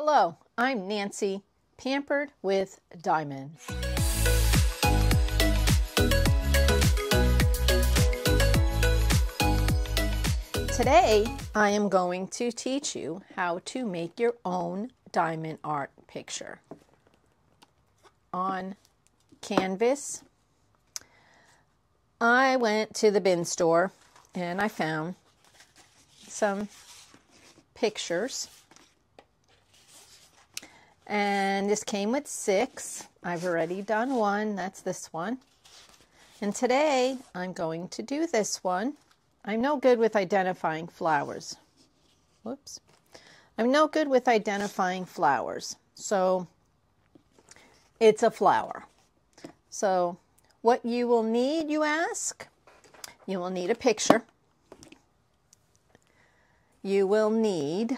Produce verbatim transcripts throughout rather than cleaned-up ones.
Hello, I'm Nancy, Pampered with Diamonds. Today, I am going to teach you how to make your own diamond art picture on canvas. I went to the bin store and I found some pictures. And this came with six. I've already done one. That's this one. And today I'm going to do this one. I'm no good with identifying flowers. Whoops. I'm no good with identifying flowers. So it's a flower. So what you will need, you ask? You will need a picture. You will need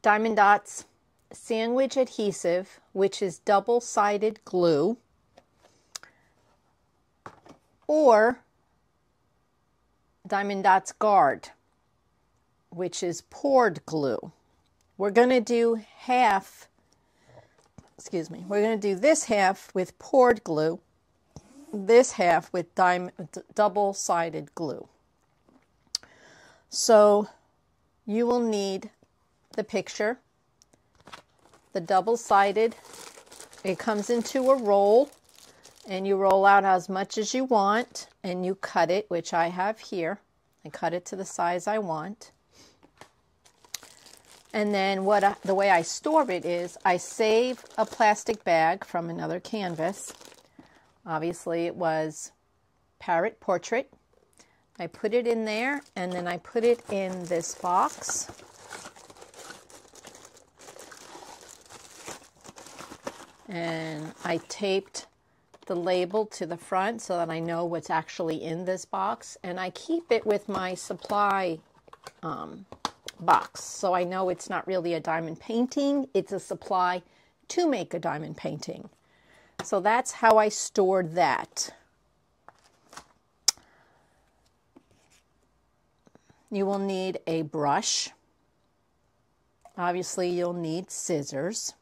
Diamond Dotz Sandwich Adhesive, which is double-sided glue, or Diamond Dotz Guard, which is poured glue. We're going to do half, excuse me, we're going to do this half with poured glue, this half with double-sided glue. So you will need the picture, the double-sided, it comes into a roll and you roll out as much as you want and you cut it, which I have here. I cut it to the size I want. And then what I, the way I store it is I save a plastic bag from another canvas. Obviously it was Parrot Portrait. I put it in there and then I put it in this box. And I taped the label to the front so that I know what's actually in this box. And I keep it with my supply um, box. So I know it's not really a diamond painting. It's a supply to make a diamond painting. So that's how I stored that. You will need a brush. Obviously, you'll need scissors.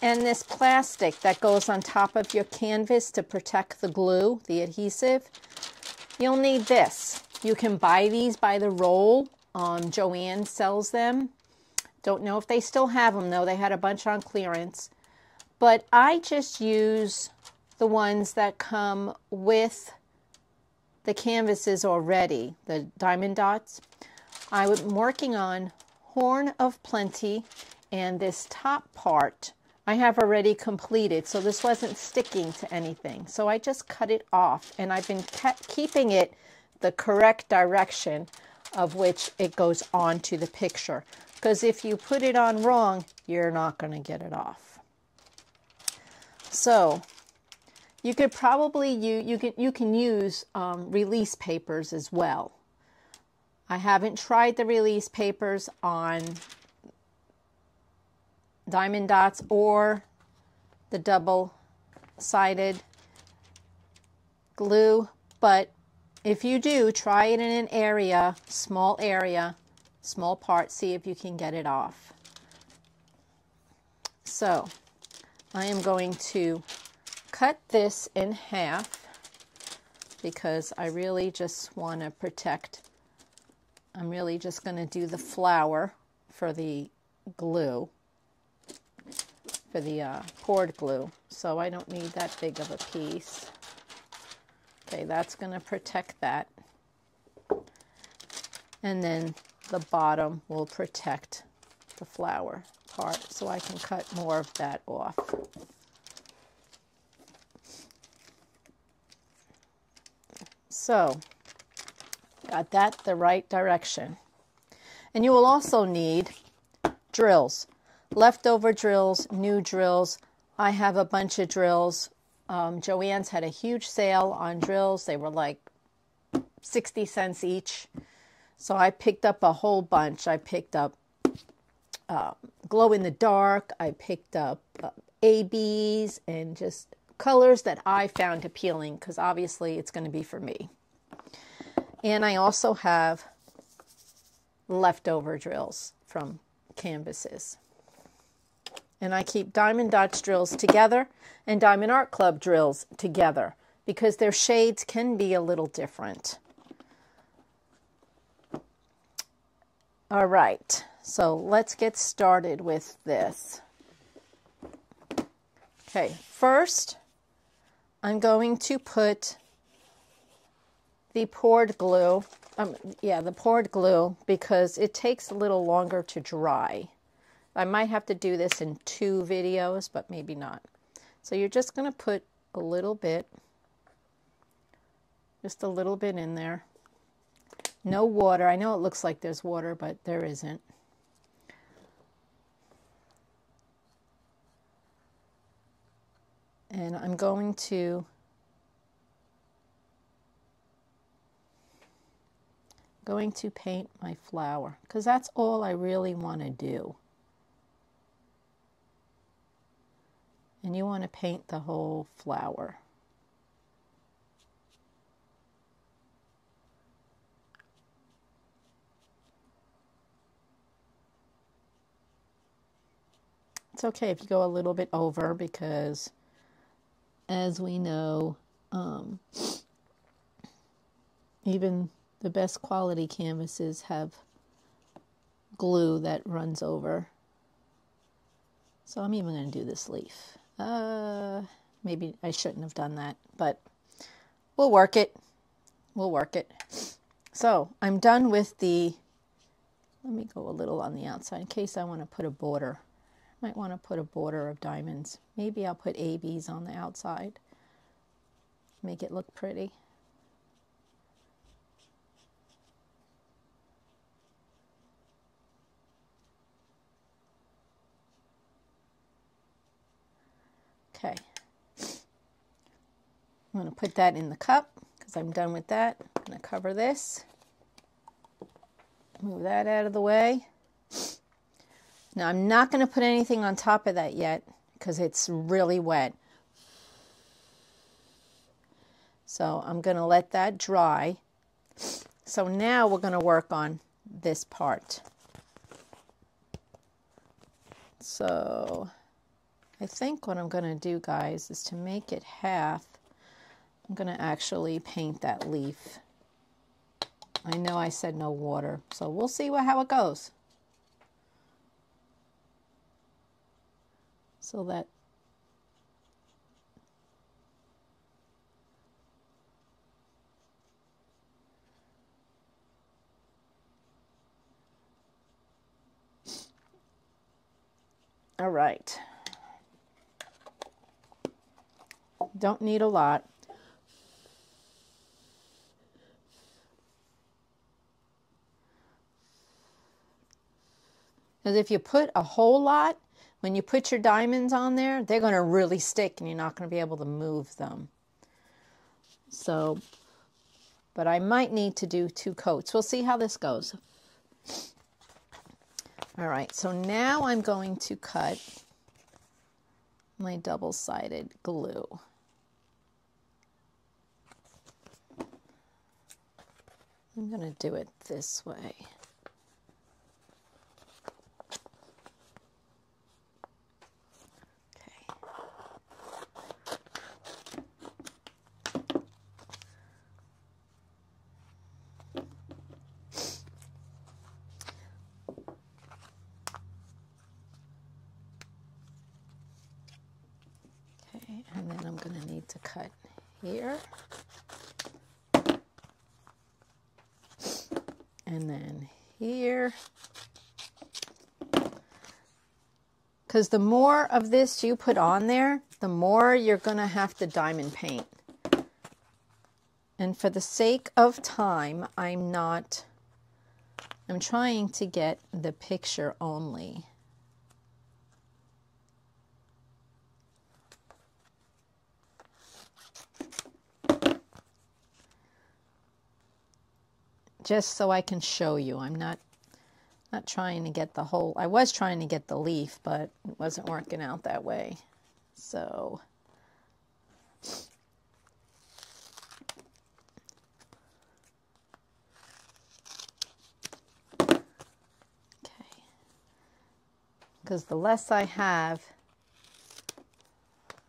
And this plastic that goes on top of your canvas to protect the glue, the adhesive, you'll need this. You can buy these by the roll. Um, Joanne sells them. Don't know if they still have them, though. They had a bunch on clearance. But I just use the ones that come with the canvases already, the Diamond Dots. I'm working on Horn of Plenty, and this top part I have already completed, so this wasn't sticking to anything. So I just cut it off, and I've been kept keeping it the correct direction of which it goes on to the picture. Because if you put it on wrong, you're not going to get it off. So you could probably use, you can, you can use um, release papers as well. I haven't tried the release papers on Diamond Dots or the double-sided glue, but if you do, try it in an area, small area, small part, see if you can get it off. So I am going to cut this in half because I really just want to protect, I'm really just going to do the flower for the glue. for the uh, poured glue, so I don't need that big of a piece. Okay, that's going to protect that. And then the bottom will protect the flower part, so I can cut more of that off. So, got that the right direction. And you will also need drills. Leftover drills, new drills. I have a bunch of drills. Um, Joann's had a huge sale on drills. They were like sixty cents each. So I picked up a whole bunch. I picked up uh, glow in the dark. I picked up uh, A Bs and just colors that I found appealing because obviously it's going to be for me. And I also have leftover drills from canvases. And I keep Diamond Dotz drills together and Diamond Art Club drills together because their shades can be a little different. All right, so let's get started with this. Okay, first I'm going to put the poured glue, um, yeah, the poured glue, because it takes a little longer to dry. I might have to do this in two videos, but maybe not. So you're just going to put a little bit, just a little bit in there. No water. I know it looks like there's water, but there isn't. And I'm going to going to paint my flower because that's all I really want to do. And you want to paint the whole flower. It's okay if you go a little bit over because, as we know, um, even the best quality canvases have glue that runs over. So I'm even going to do this leaf. Uh, maybe I shouldn't have done that, but we'll work it. We'll work it. So I'm done with the, let me go a little on the outside in case I want to put a border. Might want to put a border of diamonds. Maybe I'll put A Bs on the outside. Make it look pretty. Okay. I'm going to put that in the cup because I'm done with that. I'm going to cover this. Move that out of the way. Now, I'm not going to put anything on top of that yet because it's really wet. So I'm going to let that dry. So now we're going to work on this part. So I think what I'm going to do, guys, is to make it half. I'm going to actually paint that leaf. I know I said no water, so we'll see what, how it goes. So that all right. Don't need a lot. Because if you put a whole lot, when you put your diamonds on there, they're going to really stick and you're not going to be able to move them. So, but I might need to do two coats. We'll see how this goes. All right, so now I'm going to cut my double-sided glue. I'm going to do it this way. And then I'm going to need to cut here. And then here. Because the more of this you put on there, the more you're going to have to diamond paint. And for the sake of time, I'm not, I'm trying to get the picture only. Just so I can show you. I'm not not trying to get the whole, I was trying to get the leaf, but it wasn't working out that way. So because the less I have,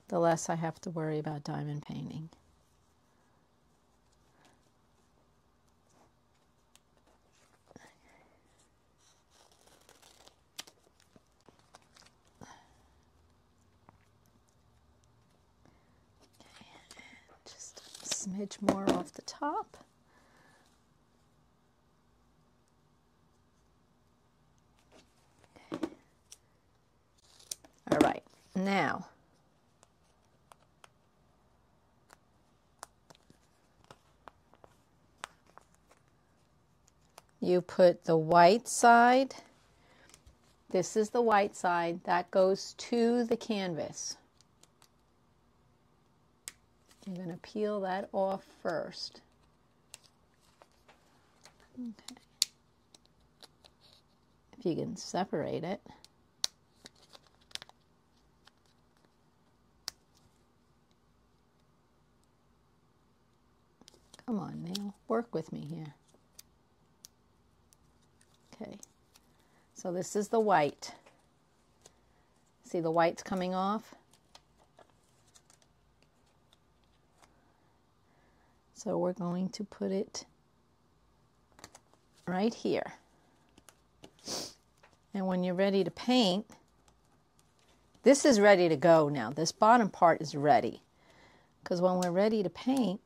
the less I have to worry about diamond painting. Smidge more off the top. All right, now you put the white side. This is the white side that goes to the canvas. I'm going to peel that off first. Okay. If you can separate it. Come on, nail. Work with me here. Okay. So this is the white. See the white's coming off? So we're going to put it right here. And when you're ready to paint, this is ready to go now. This bottom part is ready. Because when we're ready to paint,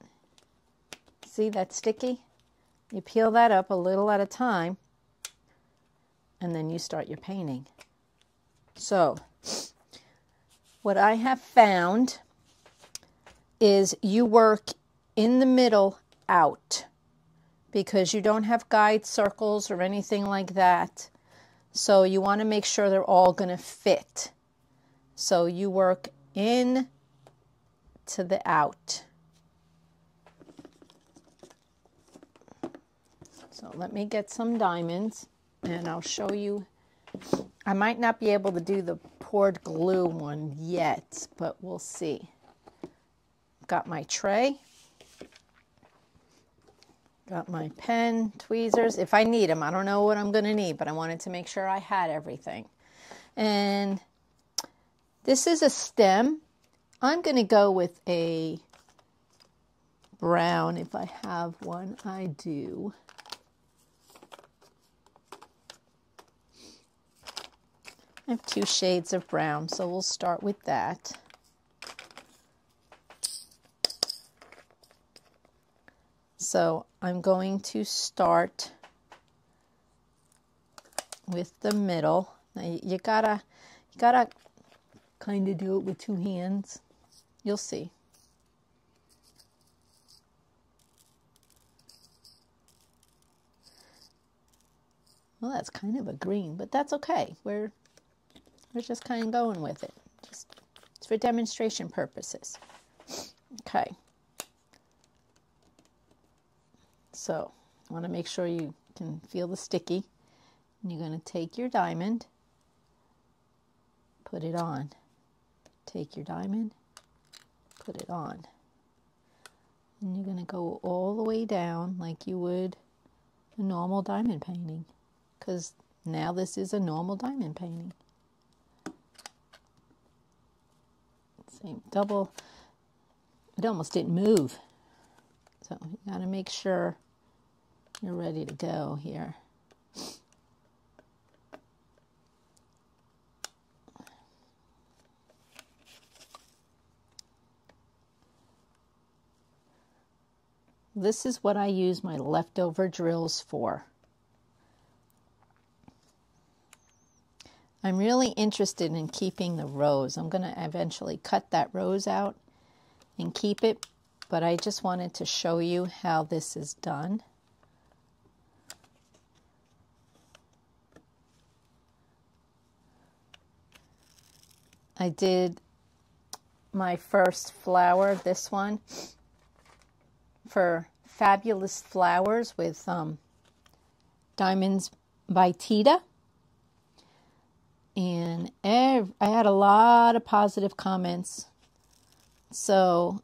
see that's sticky? You peel that up a little at a time, and then you start your painting. So, what I have found is you work in the middle out, because you don't have guide circles or anything like that, so you want to make sure they're all going to fit. So you work in to the out. So let me get some diamonds and I'll show you. I might not be able to do the poured glue one yet, but we'll see. Got my tray. Got my pen, tweezers, if I need them. I don't know what I'm going to need, but I wanted to make sure I had everything. And this is a stem. I'm going to go with a brown if I have one. I do. I have two shades of brown, so we'll start with that. So I'm going to start with the middle. Now you gotta, you gotta kind of do it with two hands. You'll see. Well, that's kind of a green, but that's okay. We're we're just kind of going with it. Just it's for demonstration purposes. Okay. So I want to make sure you can feel the sticky. And you're going to take your diamond, put it on. Take your diamond, put it on. And you're going to go all the way down like you would a normal diamond painting. Because now this is a normal diamond painting. Same double. It almost didn't move. So you got to make sure you're ready to go here. This is what I use my leftover drills for. I'm really interested in keeping the rose. I'm going to eventually cut that rose out and keep it. But I just wanted to show you how this is done. I did my first flower, this one, for Fabulous Flowers with um, Diamonds by Tita. And I had a lot of positive comments. So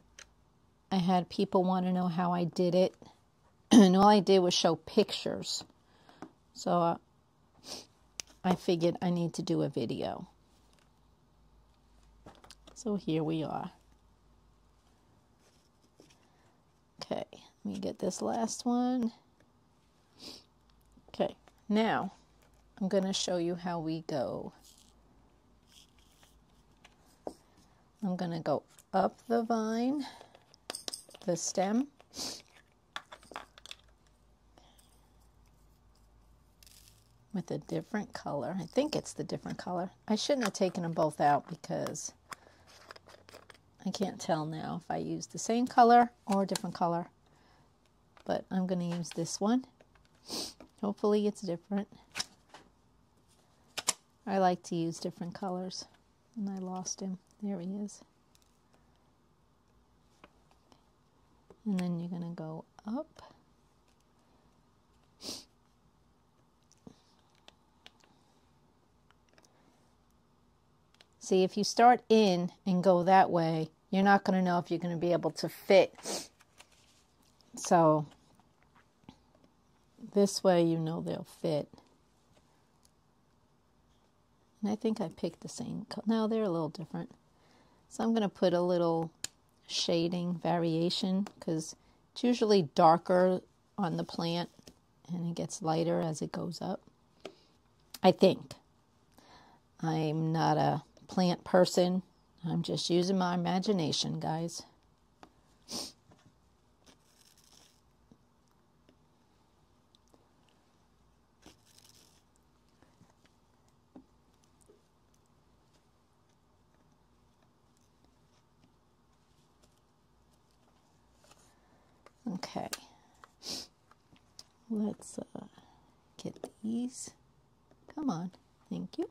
I had people want to know how I did it, and all I did was show pictures. So uh, I figured I need to do a video. So here we are. Okay, let me get this last one. Okay, now I'm going to show you how we go. I'm going to go up the vine, the stem, with a different color. I think it's the different color. I shouldn't have taken them both out because I can't tell now if I use the same color or a different color. But I'm going to use this one. Hopefully it's different. I like to use different colors. And I lost him. There he is. And then you're going to go up. See, if you start in and go that way, you're not going to know if you're going to be able to fit. So this way, you know they'll fit. And I think I picked the same color. No, they're a little different. So I'm going to put a little shading variation because it's usually darker on the plant and it gets lighter as it goes up. I think. I'm not a plant person. I'm just using my imagination, guys. Okay. Let's uh, get these. Come on. Thank you.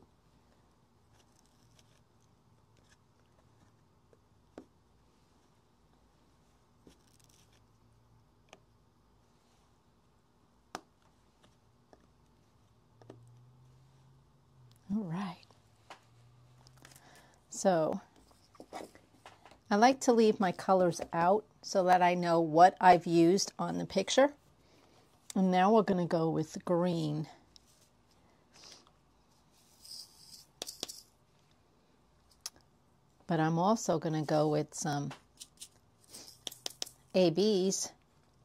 All right. So I like to leave my colors out so that I know what I've used on the picture. And now we're going to go with green. But I'm also going to go with some A Bs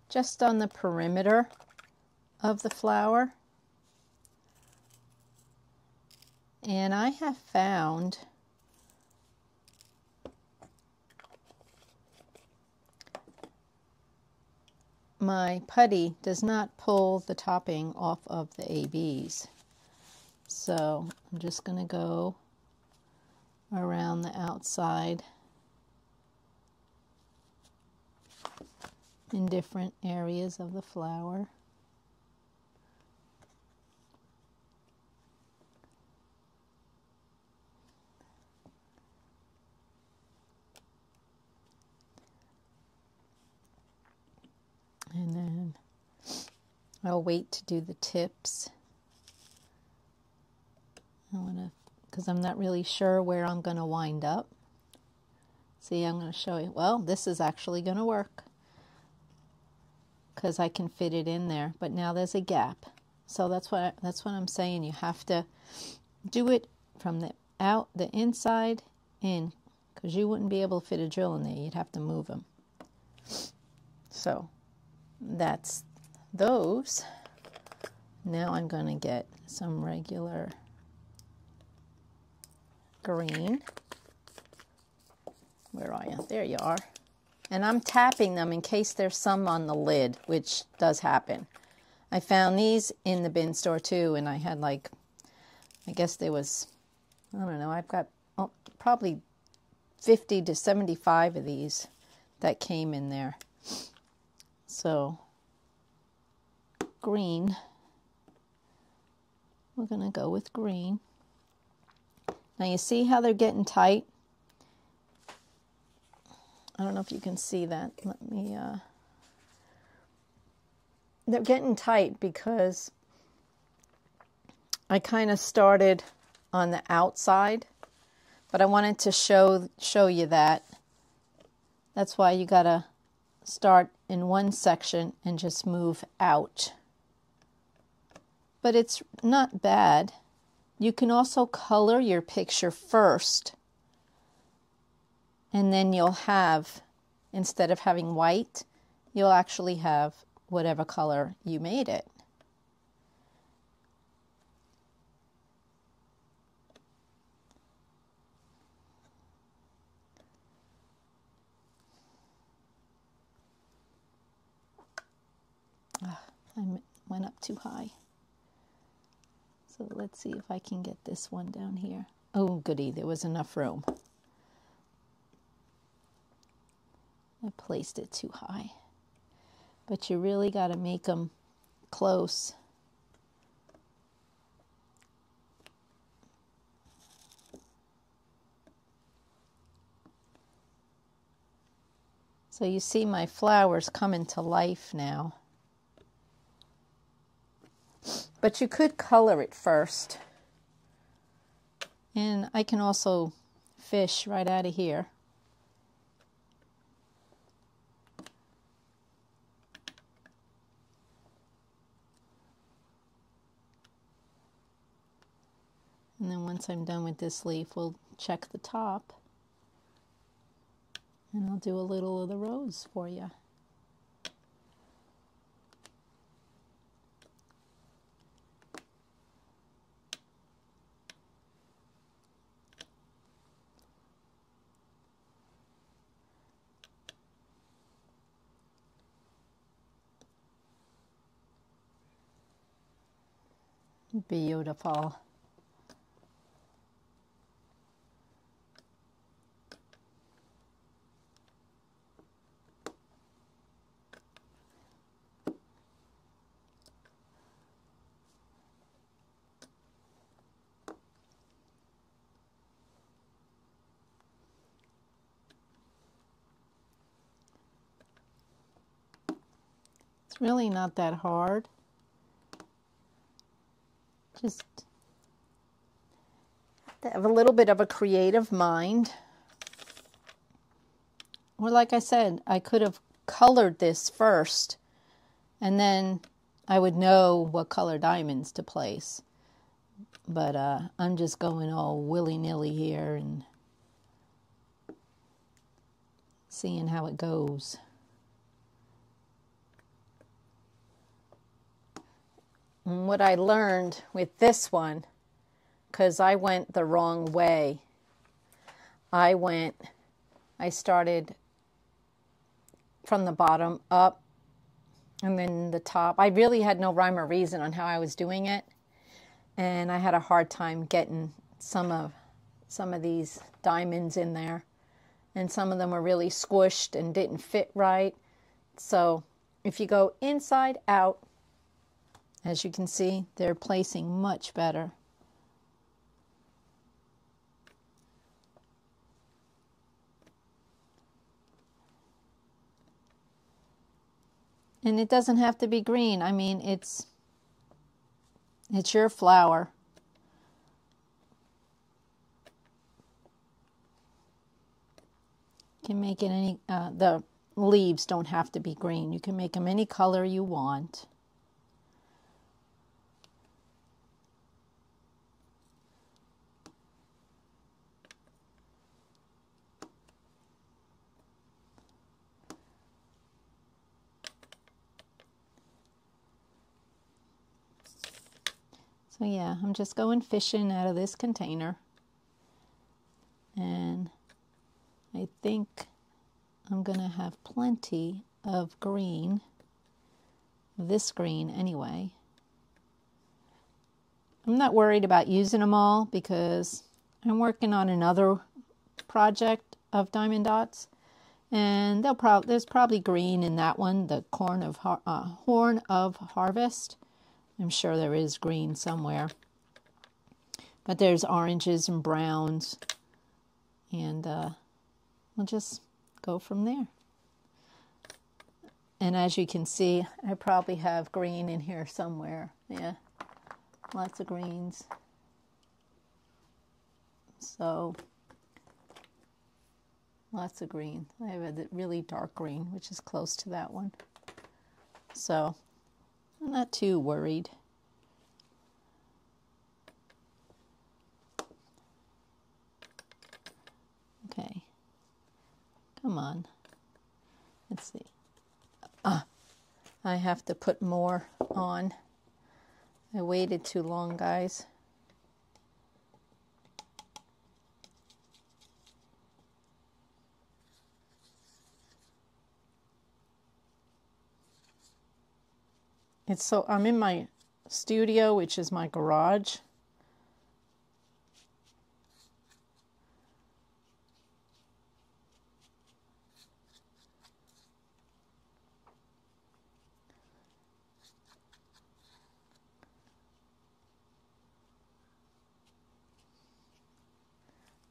just on the perimeter of the flower. And I have found my putty does not pull the topping off of the A Bs. So I'm just going to go around the outside in different areas of the flower. And then I'll wait to do the tips. I want to, because I'm not really sure where I'm going to wind up. See, I'm going to show you. Well, this is actually going to work because I can fit it in there. But now there's a gap, so that's what I, that's what I'm saying. You have to do it from the out the inside in, because you wouldn't be able to fit a drill in there. You'd have to move them. So. That's those. Now I'm going to get some regular green. Where are you? There you are. And I'm tapping them in case there's some on the lid, which does happen. I found these in the bin store too, and I had like, I guess there was, I don't know, I've got oh, probably fifty to seventy-five of these that came in there. So, green, we're going to go with green. Now you see how they're getting tight? I don't know if you can see that. Let me, uh, they're getting tight because I kind of started on the outside, but I wanted to show, show you that. That's why you got to start in one section and just move out. But it's not bad. You can also color your picture first, and then you'll have, instead of having white, you'll actually have whatever color you made it. I went up too high. So let's see if I can get this one down here. Oh, goody, there was enough room. I placed it too high. But you really got to make them close. So you see my flowers coming to life now. But you could color it first. And I can also fish right out of here. And then once I'm done with this leaf, we'll check the top. And I'll do a little of the rose for you. Beautiful. It's really not that hard. Just have a little bit of a creative mind. Or like I said, I could have colored this first, and then I would know what color diamonds to place. But uh, I'm just going all willy-nilly here and seeing how it goes. And what I learned with this one, because I went the wrong way, I went, I started from the bottom up and then the top. I really had no rhyme or reason on how I was doing it. And I had a hard time getting some of, some of these diamonds in there. And some of them were really squished and didn't fit right. So if you go inside out, as you can see, they're placing much better. And it doesn't have to be green. I mean, it's it's your flower. You can make it any uh, the leaves don't have to be green. You can make them any color you want. So yeah, I'm just going fishing out of this container, and I think I'm going to have plenty of green, this green anyway. I'm not worried about using them all because I'm working on another project of Diamond Dotz, and they'll prob there's probably green in that one, the corn of har uh, Horn of Harvest. I'm sure there is green somewhere, but there's oranges and browns, and uh, we'll just go from there. And as you can see, I probably have green in here somewhere. Yeah, lots of greens. So, lots of green. I have a really dark green, which is close to that one. So, I'm not too worried. Come on. Let's see. Ah, I have to put more on. I waited too long, guys. It's so, I'm in my studio, which is my garage.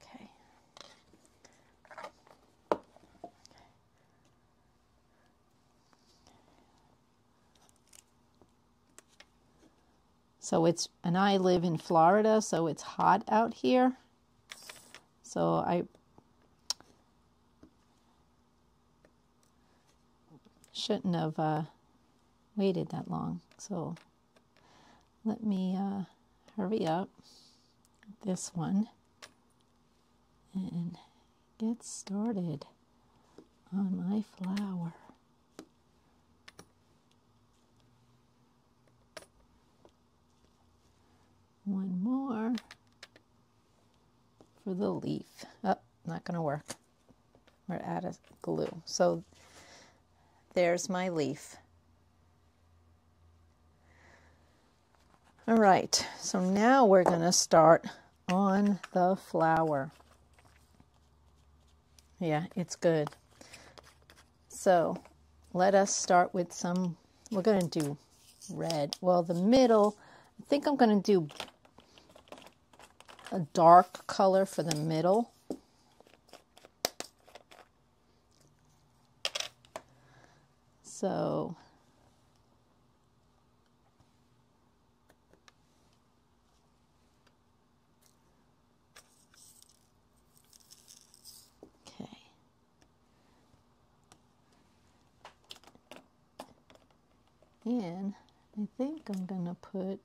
Okay. So it's, and I live in Florida, so it's hot out here. So I shouldn't have uh, waited that long. So let me uh, hurry up this one and get started on my flower. One more for the leaf. Oh, not gonna work. We're out of glue. So there's my leaf. All right, so now we're gonna start on the flower. Yeah, it's good. So let us start with some, we're gonna do red. Well, the middle, I think I'm gonna do a dark color for the middle. So okay. And I think I'm gonna put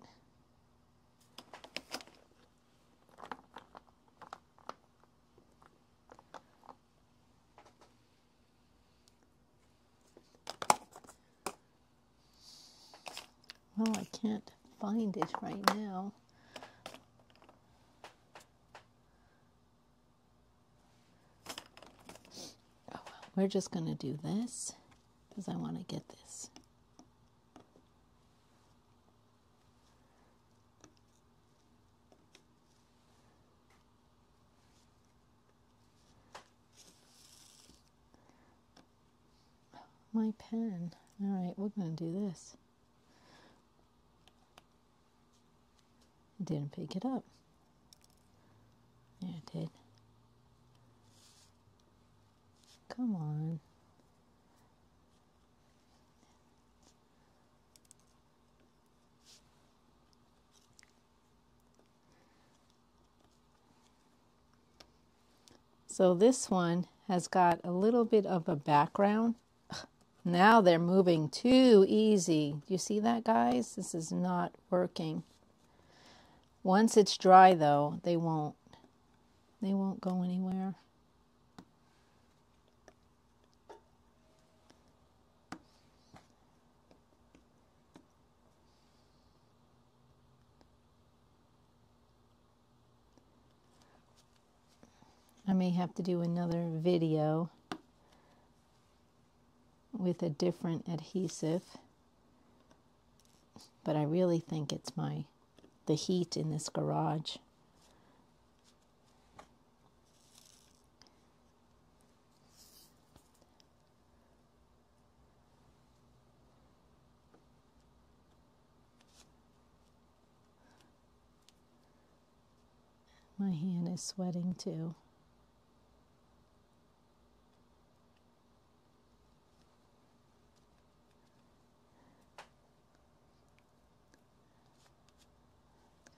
can't find it right now. Oh, we're just going to do this because I want to get this. My pen. All right, we're going to do this. Didn't pick it up. Yeah, it did. Come on. So this one has got a little bit of a background. Now they're moving too easy. You see that, guys? This is not working. Once it's dry, though, they won't, they won't go anywhere. I may have to do another video with a different adhesive, but I really think it's my the heat in this garage. My hand is sweating too.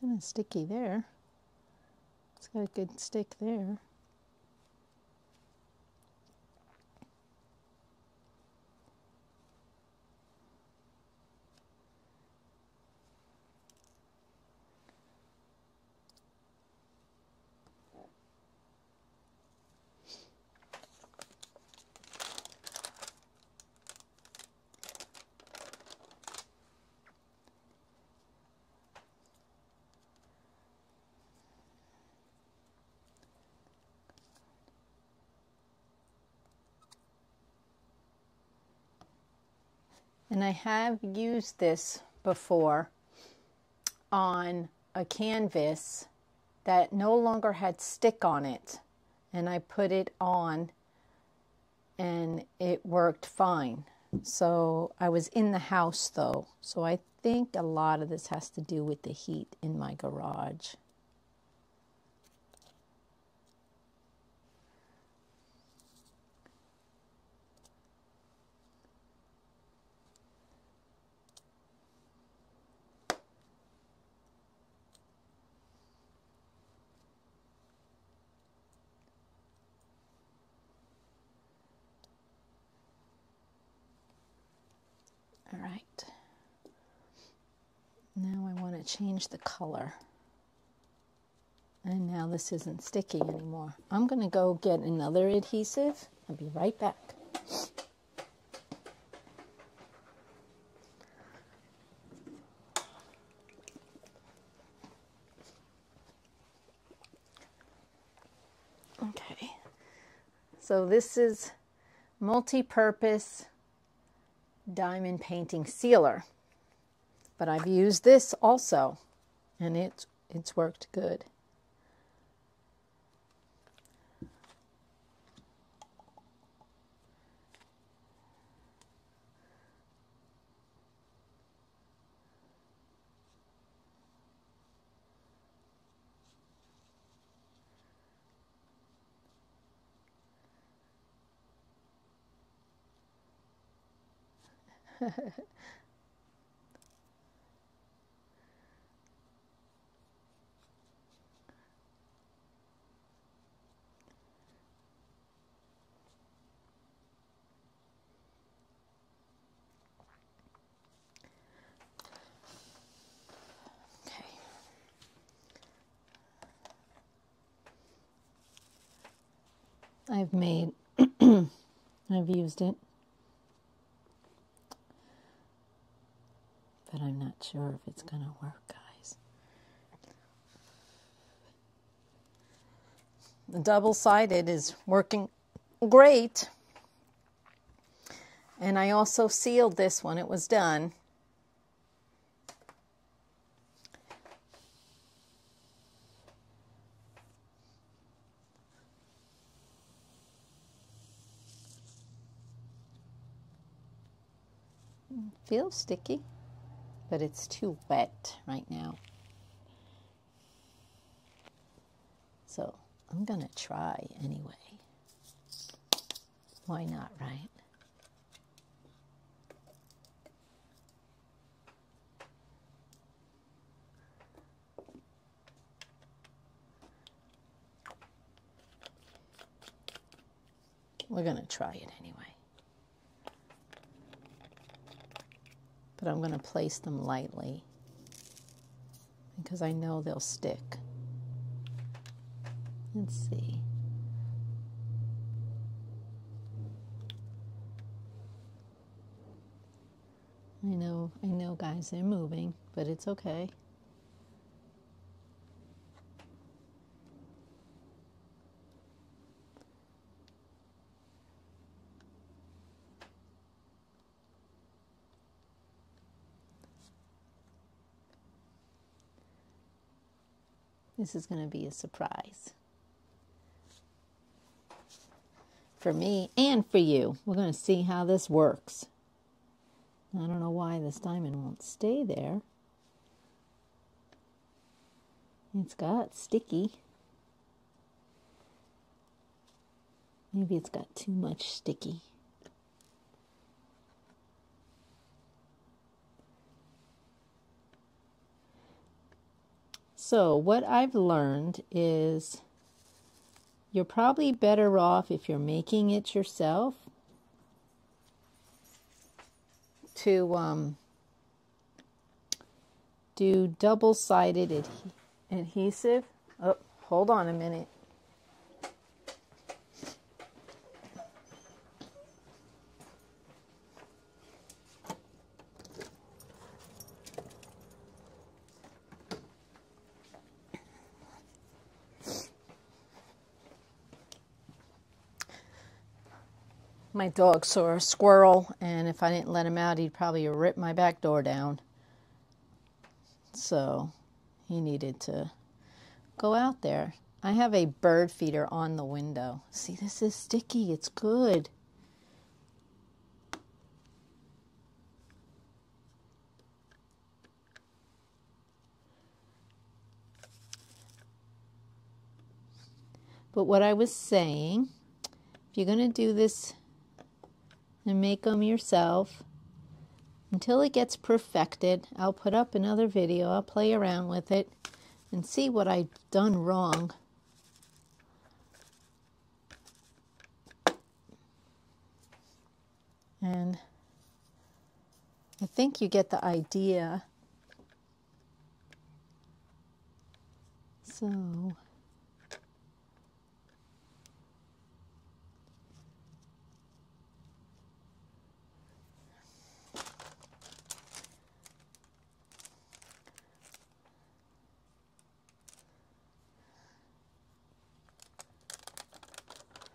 Kind of sticky there. It's got a good stick there. And I have used this before on a canvas that no longer had stick on it, and I put it on and it worked fine. So I was in the house though, so I think a lot of this has to do with the heat in my garage. All right, now I want to change the color. And now this isn't sticky anymore. I'm going to go get another adhesive. I'll be right back. Okay, so this is multi-purpose diamond painting sealer, but I've used this also and it's it's worked good. Okay. I've made I've used it. But I'm not sure if it's gonna work, guys. The double-sided is working great. And I also sealed this when it was done. Feels sticky. But it's too wet right now. So I'm gonna try anyway. Why not, right? We're gonna try it anyway. But I'm going to place them lightly because I know they'll stick. Let's see. I know, I know, guys, they're moving, but it's okay. This is going to be a surprise for me and for you. We're going to see how this works. I don't know why this diamond won't stay there. It's got sticky. Maybe it's got too much sticky. So what I've learned is you're probably better off if you're making it yourself to um, do double-sided ad adhesive. Oh, hold on a minute. my dog saw a squirrel, and if I didn't let him out, he'd probably rip my back door down. So he needed to go out there. I have a bird feeder on the window. See, this is sticky. It's good. But what I was saying, if you're going to do this and make them yourself, until it gets perfected, I'll put up another video. I'll play around with it and see what I've done wrong. And I think you get the idea. So...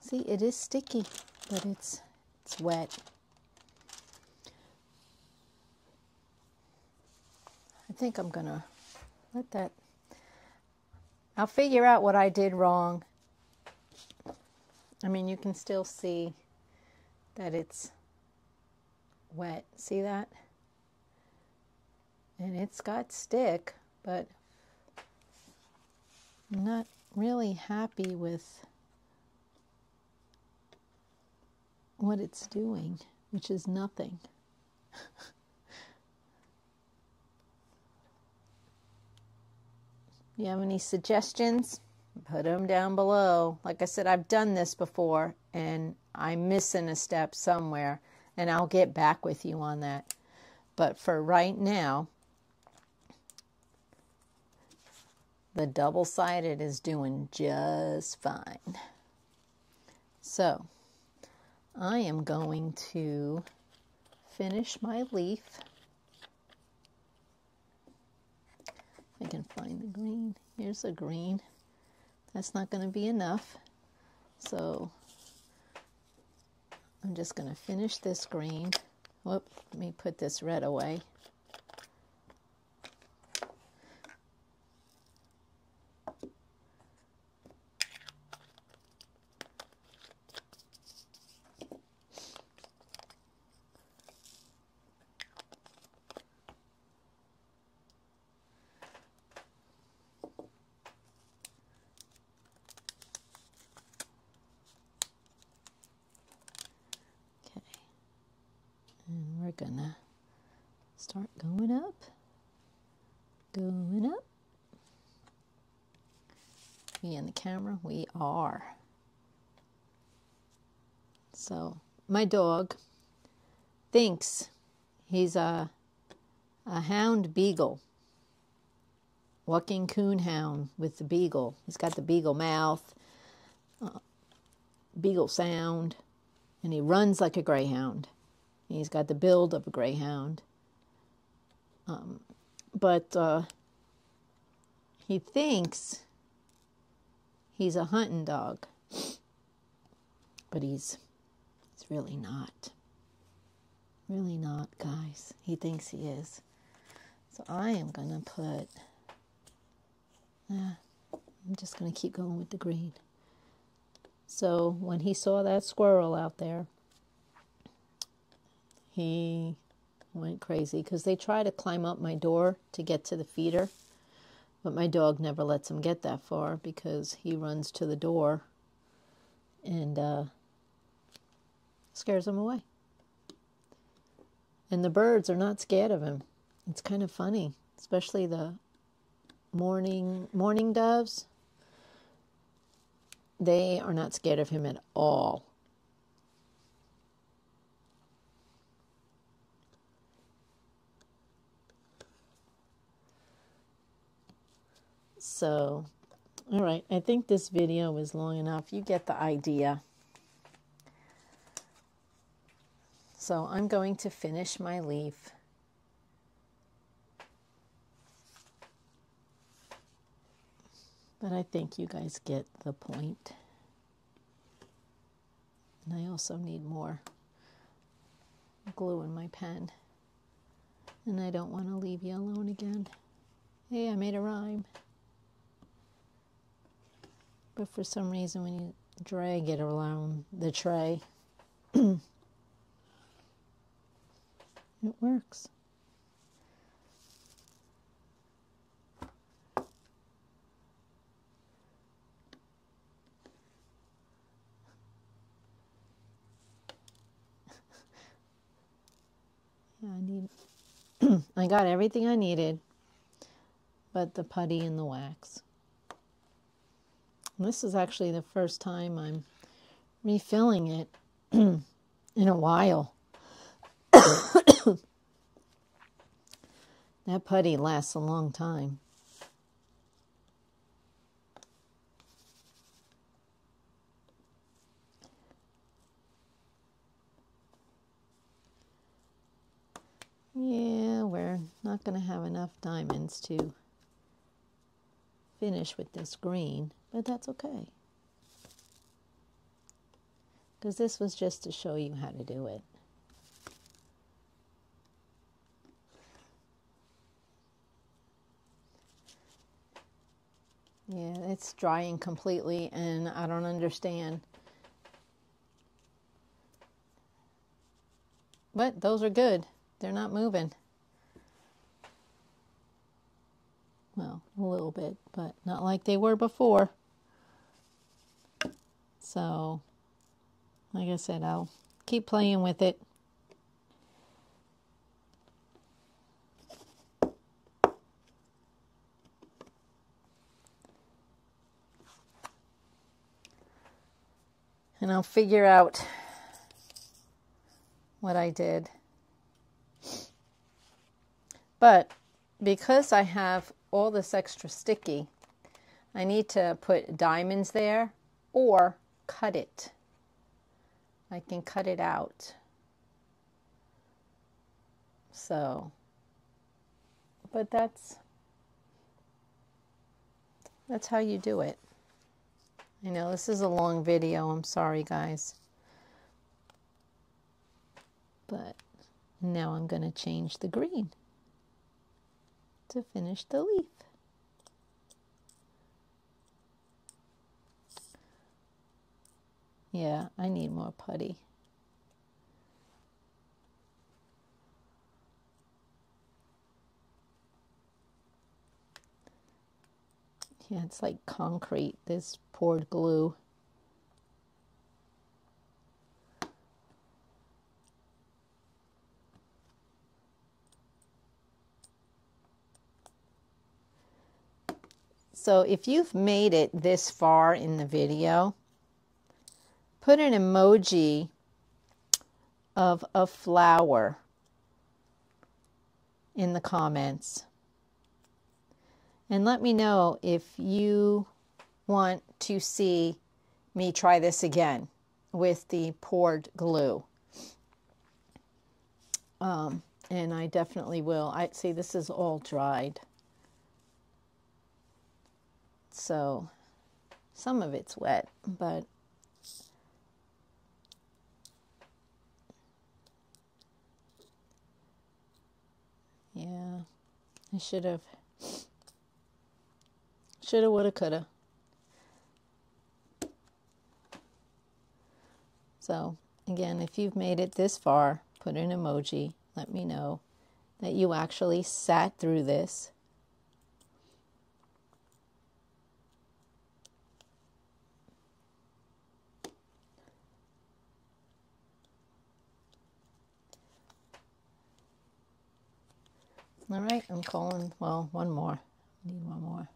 see, it is sticky, but it's it's wet. I think I'm gonna let that. I'll figure out what I did wrong. I mean, you can still see that it's wet. See that? And it's got stick, but I'm not really happy with what it's doing, which is nothing. You have any suggestions? Put them down below. Like I said, I've done this before and I'm missing a step somewhere, and I'll get back with you on that. But for right now, the double-sided is doing just fine. So I am going to finish my leaf. If I can find the green. Here's a green. That's not going to be enough. So I'm just going to finish this green. Whoop, let me put this red away. Gonna start going up, going up. We in the camera? We are. So my dog thinks he's a a hound beagle, walking coon hound with the beagle. He's got the beagle mouth, uh, beagle sound, and he runs like a greyhound. He's got the build of a greyhound. Um, but uh, he thinks he's a hunting dog. But he's, he's really not. Really not, guys. He thinks he is. So I am going to put... Uh, I'm just going to keep going with the green. So when he saw that squirrel out there, he went crazy because they try to climb up my door to get to the feeder, but my dog never lets him get that far because he runs to the door and uh, scares him away. And the birds are not scared of him. It's kind of funny, especially the morning morning doves. They are not scared of him at all. So, all right, I think this video was long enough. You get the idea. So I'm going to finish my leaf. But I think you guys get the point. And I also need more. glue in my pen. And I don't want to leave you alone again. Hey, I made a rhyme. But for some reason, when you drag it around the tray, it works. Yeah, I need I got everything I needed but the putty and the wax. And this is actually the first time I'm refilling it in a while. That putty lasts a long time. Yeah, we're not going to have enough diamonds to finish with this green, but that's okay. Because this was just to show you how to do it. Yeah, it's drying completely, and I don't understand. But those are good. They're not moving. Well, a little bit, but not like they were before. So, like I said, I'll keep playing with it. And I'll figure out what I did. But because I have all this extra sticky, I need to put diamonds there or cut it. I can cut it out. So, but that's, that's how you do it. I know this is a long video, I'm sorry guys. But now I'm going to change the green to finish the leaf. Yeah, I need more putty. Yeah, it's like concrete, this poured glue. So if you've made it this far in the video, put an emoji of a flower in the comments. And let me know if you want to see me try this again with the poured glue. Um, and I definitely will. I see this is all dried. So some of it's wet, but yeah, I should have. Shoulda, woulda, coulda. So, again, if you've made it this far, put an emoji. Let me know that you actually sat through this. All right, I'm calling, well, one more. I need one more.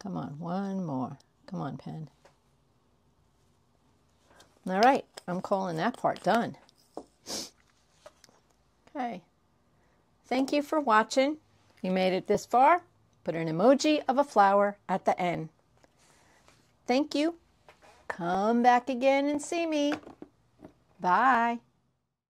Come on, one more. Come on, pen. All right, I'm calling that part done. Okay. Thank you for watching. You made it this far. Put an emoji of a flower at the end. Thank you. Come back again and see me. Bye.